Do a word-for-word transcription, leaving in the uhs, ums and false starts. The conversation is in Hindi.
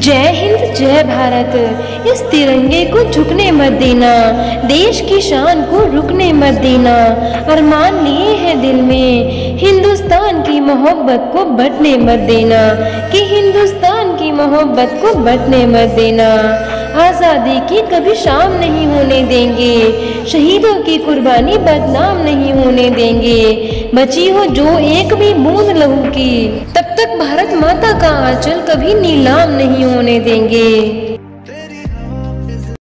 जय हिंद जय भारत। इस तिरंगे को झुकने मत देना, देश की शान को रुकने मत देना। अरमान लिए हैं दिल में, हिंदुस्तान की मोहब्बत को बंटने मत देना, कि हिंदुस्तान की मोहब्बत को बंटने मत देना। आज़ादी की कभी शाम नहीं होने देंगे, शहीदों की कुर्बानी बदनाम नहीं होने देंगे। बची हो जो एक भी बूंद लहू की, तब तक भारत माता का आंचल कभी नीलाम नहीं होने देंगे।